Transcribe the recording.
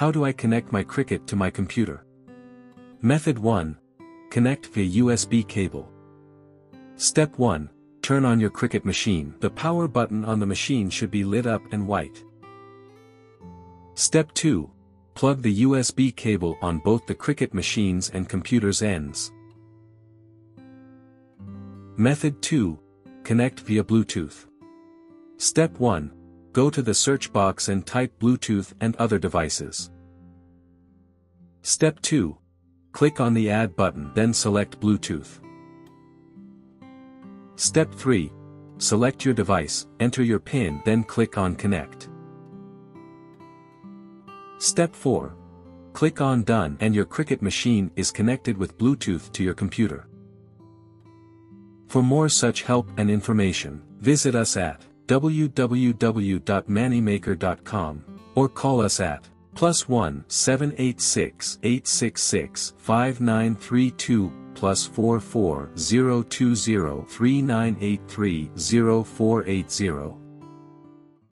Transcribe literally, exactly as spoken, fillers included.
How do I connect my Cricut to my computer? Method one. Connect via U S B cable. Step one. Turn on your Cricut machine. The power button on the machine should be lit up and white. Step two. Plug the U S B cable on both the Cricut machines and computer's ends. Method two. Connect via Bluetooth. Step one. Go to the search box and type Bluetooth and other devices. Step two. Click on the Add button, then select Bluetooth. Step three. Select your device, enter your PIN, then click on Connect. Step four. Click on Done and your Cricut machine is connected with Bluetooth to your computer. For more such help and information, visit us at w w w dot manymaker dot com or call us at plus one seven eight six eight six six five nine three two plus four four zero two zero three nine eight three zero four eight zero.